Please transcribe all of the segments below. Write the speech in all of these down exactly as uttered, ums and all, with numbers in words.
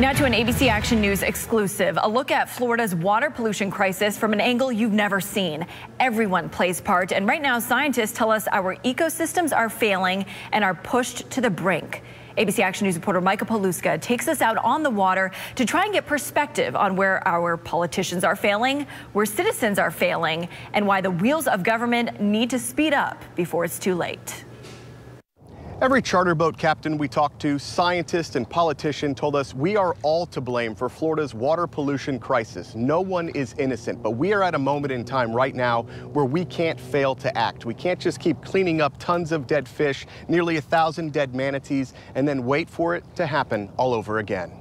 Now to an A B C Action News exclusive, a look at Florida's water pollution crisis from an angle you've never seen. Everyone plays part, and right now scientists tell us our ecosystems are failing and are pushed to the brink. A B C Action News reporter Michael Paluska takes us out on the water to try and get perspective on where our politicians are failing, where citizens are failing, and why the wheels of government need to speed up before it's too late. Every charter boat captain we talked to, scientist and politician, told us we are all to blame for Florida's water pollution crisis. No one is innocent, but we are at a moment in time right now where we can't fail to act. We can't just keep cleaning up tons of dead fish, nearly a thousand dead manatees, and then wait for it to happen all over again.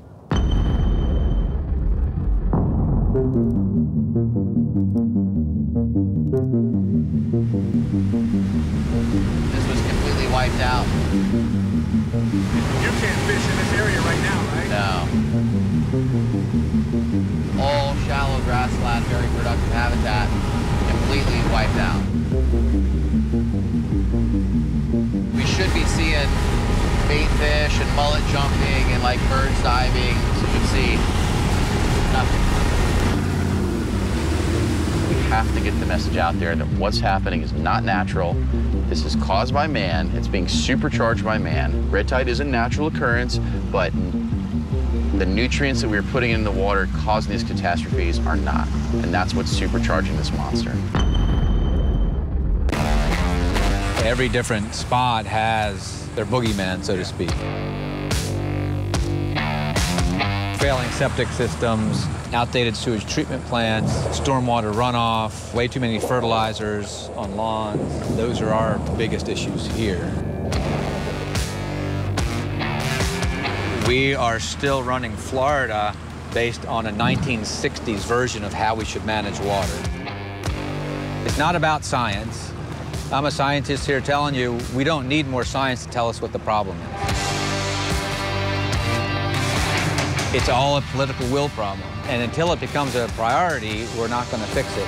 This was completely wiped out. You can't fish in this area right now, right? No. All shallow grassland, very productive habitat, completely wiped out. We should be seeing bait fish and mullet jumping and like birds diving, so you can see nothing. We have to get the message out there that what's happening is not natural. This is caused by man. It's being supercharged by man. Red tide is a natural occurrence, but the nutrients that we're putting in the water causing these catastrophes are not. And that's what's supercharging this monster. Every different spot has their boogeyman, so to speak. Failing septic systems, outdated sewage treatment plants, stormwater runoff, way too many fertilizers on lawns. Those are our biggest issues here. We are still running Florida based on a nineteen sixties version of how we should manage water. It's not about science. I'm a scientist here telling you we don't need more science to tell us what the problem is. It's all a political will problem, and until it becomes a priority, we're not going to fix it.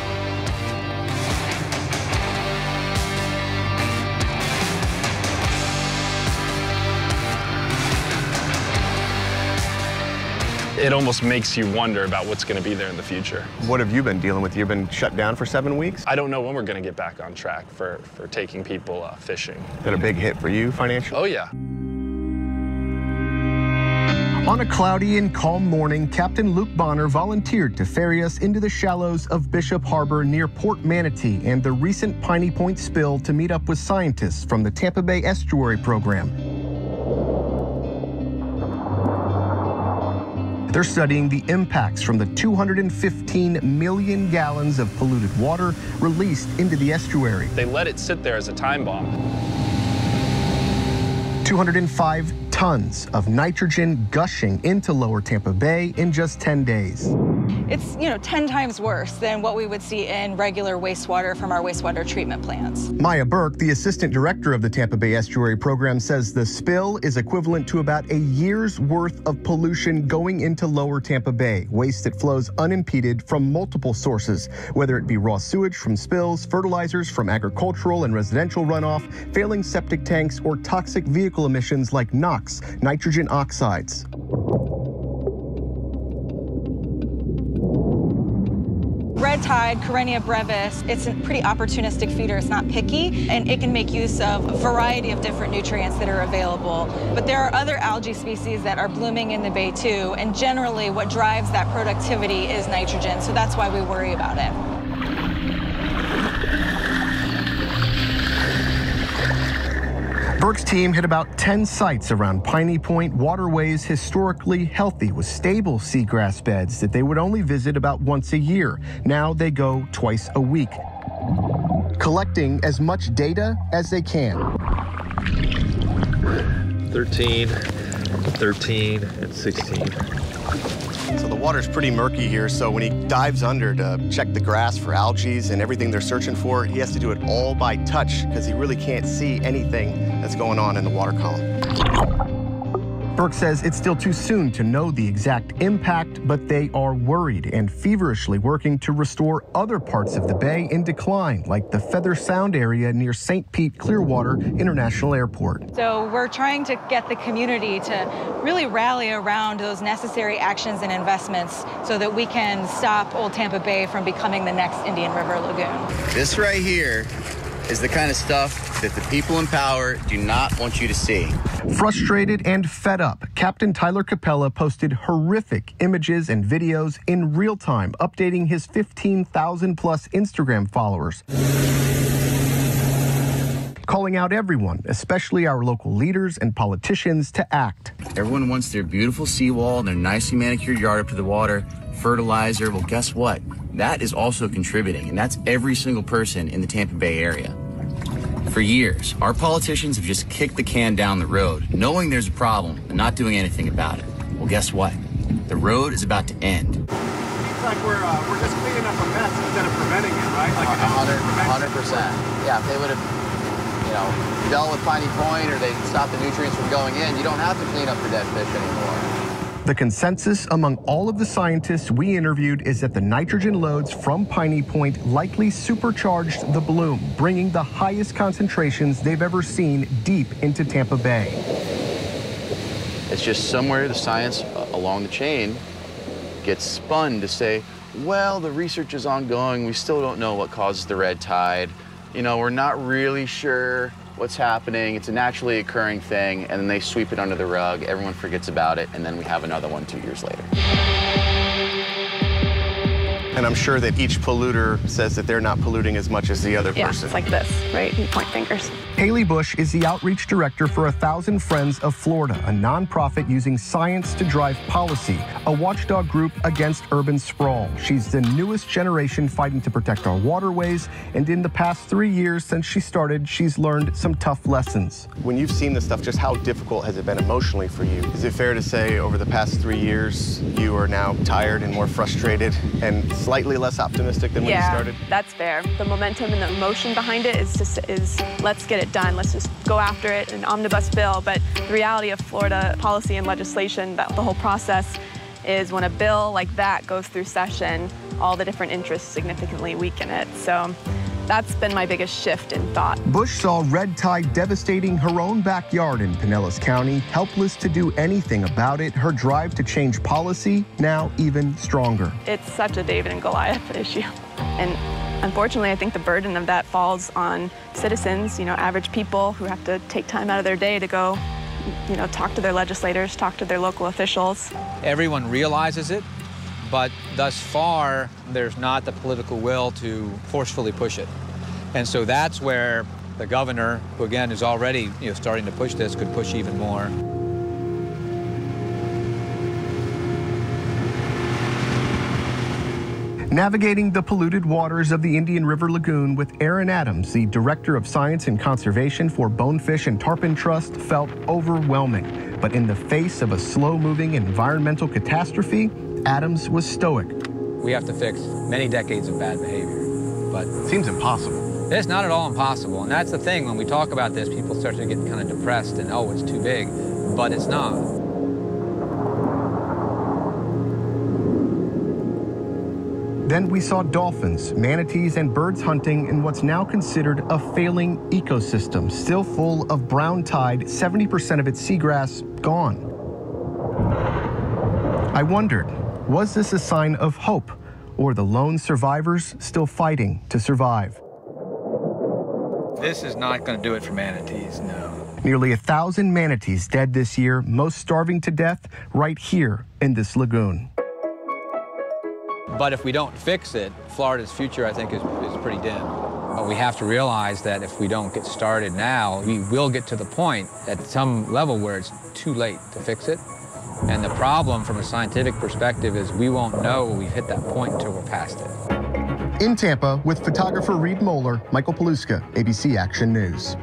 It almost makes you wonder about what's going to be there in the future. What have you been dealing with? You've been shut down for seven weeks? I don't know when we're going to get back on track for, for taking people uh, fishing. Is that a big hit for you financially? Oh, yeah. On a cloudy and calm morning, Captain Luke Bonner volunteered to ferry us into the shallows of Bishop Harbor near Port Manatee and the recent Piney Point spill to meet up with scientists from the Tampa Bay Estuary Program. They're studying the impacts from the two hundred fifteen million gallons of polluted water released into the estuary. They let it sit there as a time bomb. two hundred five tons of nitrogen gushing into Lower Tampa Bay in just ten days. It's, you know, ten times worse than what we would see in regular wastewater from our wastewater treatment plants. Maya Burke, the assistant director of the Tampa Bay Estuary Program, says the spill is equivalent to about a year's worth of pollution going into Lower Tampa Bay, waste that flows unimpeded from multiple sources, whether it be raw sewage from spills, fertilizers from agricultural and residential runoff, failing septic tanks, or toxic vehicle emissions like NOx, nitrogen oxides. Red tide, Karenia brevis, it's a pretty opportunistic feeder. It's not picky, and it can make use of a variety of different nutrients that are available. But there are other algae species that are blooming in the bay too, and generally what drives that productivity is nitrogen, so that's why we worry about it. Burke's team hit about ten sites around Piney Point, waterways historically healthy with stable seagrass beds that they would only visit about once a year. Now they go twice a week, collecting as much data as they can. thirteen, thirteen, and sixteen. So the water's pretty murky here, so when he dives under to check the grass for algae and everything they're searching for, he has to do it all by touch because he really can't see anything that's going on in the water column. Burke says it's still too soon to know the exact impact, but they are worried and feverishly working to restore other parts of the bay in decline, like the Feather Sound area near Saint Pete Clearwater International Airport. So we're trying to get the community to really rally around those necessary actions and investments so that we can stop Old Tampa Bay from becoming the next Indian River Lagoon. This right here is the kind of stuff that the people in power do not want you to see. Frustrated and fed up, Captain Tyler Capella posted horrific images and videos in real time, updating his fifteen thousand plus Instagram followers, calling out everyone, especially our local leaders and politicians, to act. Everyone wants their beautiful seawall and their nicely manicured yard up to the water, fertilizer. Well, guess what? That is also contributing, and that's every single person in the Tampa Bay area. For years, our politicians have just kicked the can down the road, knowing there's a problem and not doing anything about it. Well, guess what? The road is about to end. It's like we're, uh, we're just cleaning up a mess instead of preventing it, right? Like one hundred percent. Yeah, if they would have You know, dealt with Piney Point, or they stop the nutrients from going in, you don't have to clean up your dead fish anymore. The consensus among all of the scientists we interviewed is that the nitrogen loads from Piney Point likely supercharged the bloom, bringing the highest concentrations they've ever seen deep into Tampa Bay. It's just somewhere the science along the chain gets spun to say, well, the research is ongoing. We still don't know what causes the red tide. You know, we're not really sure what's happening. It's a naturally occurring thing, and then they sweep it under the rug. Everyone forgets about it, and then we have another one two years later. And I'm sure that each polluter says that they're not polluting as much as the other yeah, person. It's like this, right? You point fingers. Haley Bush is the outreach director for A Thousand Friends of Florida, a nonprofit using science to drive policy, a watchdog group against urban sprawl. She's the newest generation fighting to protect our waterways, and in the past three years since she started, she's learned some tough lessons. When you've seen this stuff, just how difficult has it been emotionally for you? Is it fair to say over the past three years, you are now tired and more frustrated and slightly less optimistic than when yeah, you started? Yeah, that's fair. The momentum and the emotion behind it is just, is let's get it done. Let's just go after it, an omnibus bill. But the reality of Florida policy and legislation, that the whole process is when a bill like that goes through session, all the different interests significantly weaken it. So that's been my biggest shift in thought. Bush saw red tide devastating her own backyard in Pinellas County. Helpless to do anything about it, her drive to change policy now even stronger. It's such a David and Goliath issue. And unfortunately, I think the burden of that falls on citizens, you know, average people who have to take time out of their day to go, you know, talk to their legislators, talk to their local officials. Everyone realizes it, but thus far, there's not the political will to forcefully push it. And so that's where the governor, who again is already, you know, starting to push this, could push even more. Navigating the polluted waters of the Indian River Lagoon with Aaron Adams, the Director of Science and Conservation for Bonefish and Tarpon Trust, felt overwhelming. But in the face of a slow-moving environmental catastrophe, Adams was stoic. We have to fix many decades of bad behavior, but... It seems impossible. It's not at all impossible, and that's the thing. When we talk about this, people start to get kind of depressed and, oh, it's too big, but it's not. Then we saw dolphins, manatees, and birds hunting in what's now considered a failing ecosystem, still full of brown tide, seventy percent of its seagrass gone. I wondered, was this a sign of hope, or the lone survivors still fighting to survive? This is not going to do it for manatees, no. Nearly a thousand manatees dead this year, most starving to death right here in this lagoon. But if we don't fix it, Florida's future, I think, is, is pretty dim. But we have to realize that if we don't get started now, we will get to the point at some level where it's too late to fix it. And the problem from a scientific perspective is we won't know we've hit that point until we're past it. In Tampa, with photographer Reed Moeller, Michael Paluska, A B C Action News.